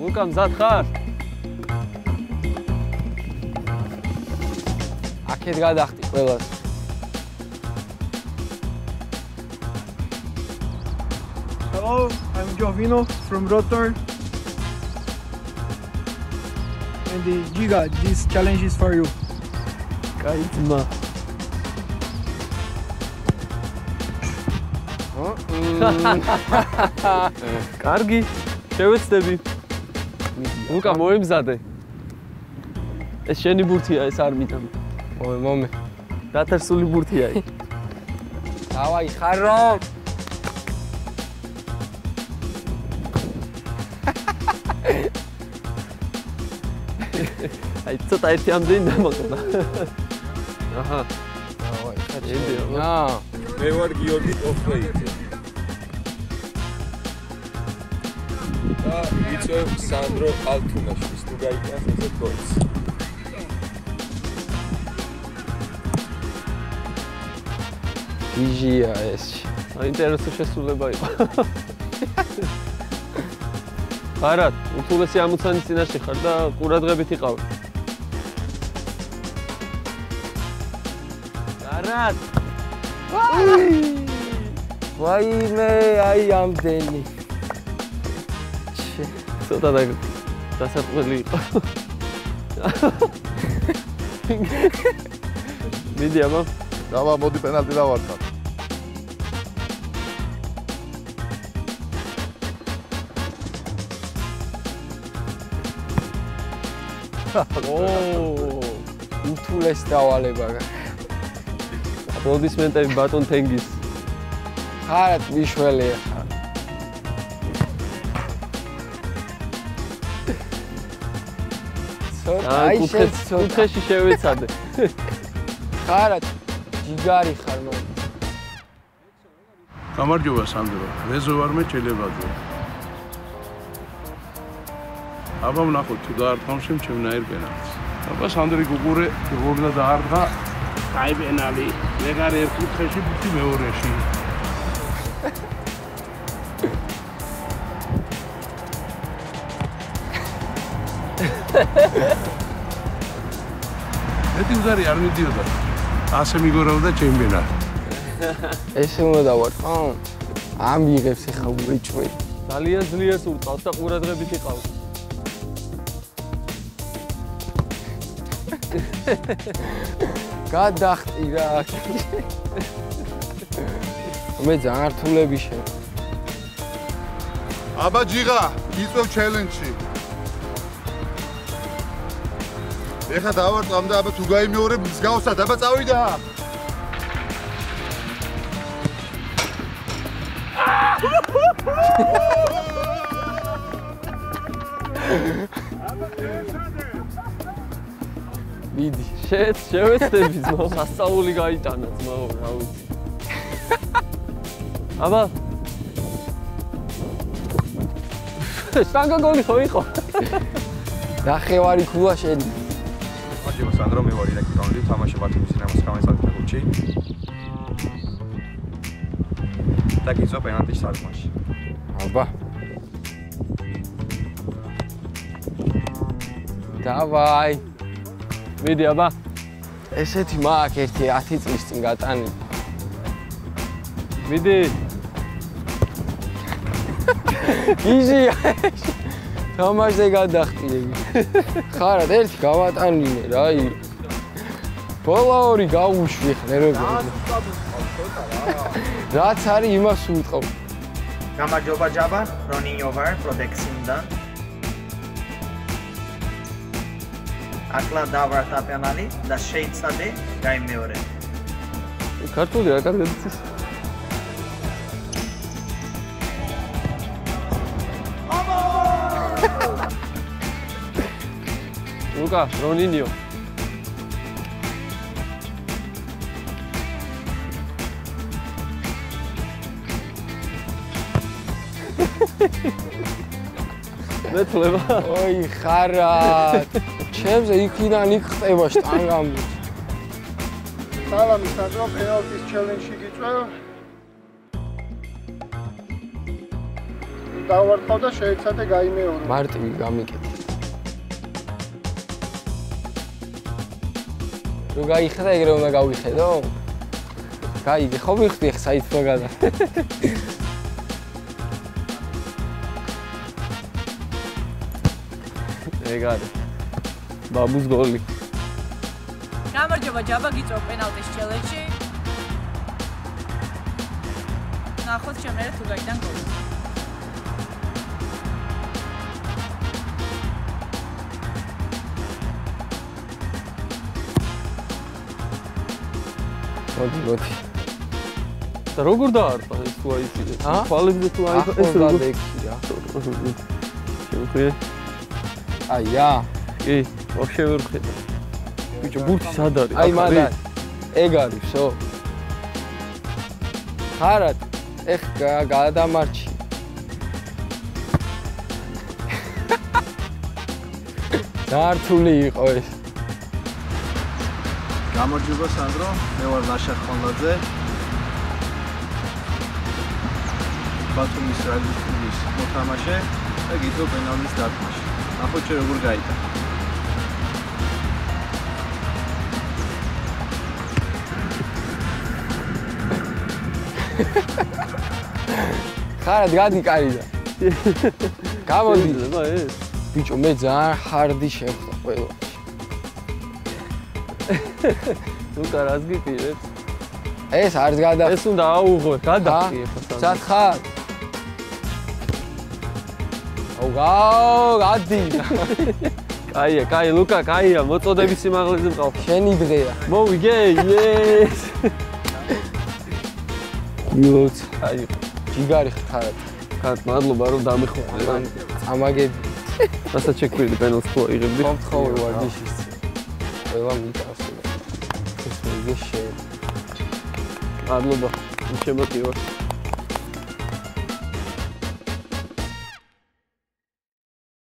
Rukam Zadkar. Akid gadachti, velas. Hello, I'm Jovino from Rotor. And the Giga, this challenge is for you. Kaidma. Kargi, შევეცდები. უკა მოემზადე. ეს შენი ბურთია, ეს არ მიტამ. ო მომე. დათერსული ბურთია ის. დავაი ხარო. აი ცოტა ერთი ამდენი დამოწდა. აჰა. დავაი ხარო. ნა. მე ვარ გიორგი ოფლეიტი. Вицо Сандро Алтунашвили, Jigarich and the boys. Giga, yes. I interested to see the boy. Харат, you will see I'm not saying that you are correct, but you are. Харат. Why me? I am Danny. So that I that's not really media mom dava modi penalty davarta oh utules davaleba aplodismentები ბატონ თენგის ხარად მიშველია ხარ აი კუთხეში შევეცადე. ხარად ჯიგარი ხარ მო. Kamargiova Sandro, რეზო ვარ მე ჩელებაძე. აბა ვნახოთ თუ დაარტყამში ჩემნაირ პენალტს. აბა სანდრი გუგურე გორნა დაარტყა. კაი პენალი. მეგარი ერთ კუთხეში ბუთი მეორეში. Эти удары არ მიდიოდა. ასე მიგორავდა ჩემპიონატი. ესე უნდა დავარტყო. ამ იღებს ხა უჭვი. ძალიან ძლიერს უწავს და ყურადღებით იყავს. გადახტი რა. მე ძალიან რთულები შე. აბა ჯიგა, იწევ ჩელენჯში. ეხა დავარტყამდა აბა თუ გამეორებ მსგავსად აბა წავიდა. მიდი, შევეცდები ძმაო, სასწაული გაიტანა ძმაო, რა ვიცი. აბა შტანგა გოლი ხო იყო? ნახევარი ქულა შენი. Kamargiova Sandro, მე ვარ ელექტრონული თამაში ბათუმის დინამოს გამოსაკუთრებულში. დაგიწვა პენალტის საწმაში. აბა. დავაი. მიდი აბა. ესეთი მაქვს ერთი 10 წლის წინ გატანილი. მიდი. გიზია. თამაშზე გადახტიები. ხარად ერთი გავატანინე რა ი. ბოლა ორი გავუშვი ხნერები. რაც არის იმას უწყო. გამარჯობა ჯაბა, რონინიო ვარ, პროდექსიმდან. აკლა დავარტყა პენალი და შეიცადე გამეორე. ქართული რა კარგად იცის. Lukas, Roninio. Netleva. Oy, xarat. Chemze ikidan ik xteba shtangambi. Salami Sandro, penaltis challenge-shi gitva. დავარტყავ და შეეცა და გაიმეორე. მარტივი გამიკეთე. რო გაიხდა ეგრე უნდა გავიხდო? გაიგე ხო ვიხდი ხა საით რა გადა. ეგარი. ბაბუს გოლი. Kamargiova ჯაბა გიწევ პენალტის ჩელენჯში. ნახოთ შემერე თუ გაიგდან გოლი. მოდი. და როგორ დაარტყა ეს თუ აი ეს? ხვალებზე თუ აი ეს როგორ? Aja, ei, was schön wird heute. Bitte Burtis hat da. Ei mal da. Egal, so. Harat, ich gehe da marchi. Da tuli ich euch. Kamargiova Sandro, wir waren Lascha Konladze. Batum Israel Tunis, Motamashe, da geht doch ein anderes Datmasch. ახო შეიძლება როგორ გაიტა. ხარ გადი კარიდა. გამოდი და ეს. ბიჭო მე ძალიან ხარდი შეხვდა ყველაში. ნუ კარას გიტირებს. ეს არც გადა. ეს უნდა აუღო. გადადი ხა. სად ხარ? Wow, Adi. Kaia, Kaia, Luka, Kaia. Was soll der bis zum Angeln drauf? Schöne Idee. Wow, yay, yes. Gut, Kaia. Jigarich hat. Hat mal nur baru da mich. Amma geht. Was hat check mit Penalty vor ihr Blick. Kommt hau war dich. Weil war mit auf. Das ist geschehen. Adloba, ich habe dir was.